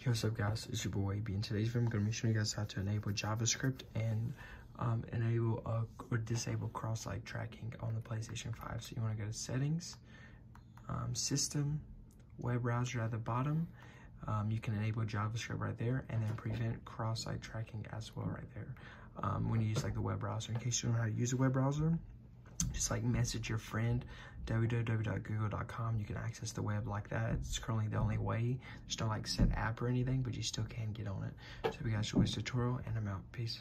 Hey, what's up guys, it's your boy B. In today's video I'm going to be showing you guys how to enable JavaScript and enable or disable cross-site tracking on the PlayStation 5. So you want to go to settings, system, web browser at the bottom. You can enable JavaScript right there and then prevent cross-site tracking as well right there. When you use like the web browser, in case you don't know how to use a web browser, just like message your friend www.google.com. You can access the web like that. It's currently the only way. There's no like set app or anything, but you still can get on it. So we got a short tutorial and I'm out. Peace.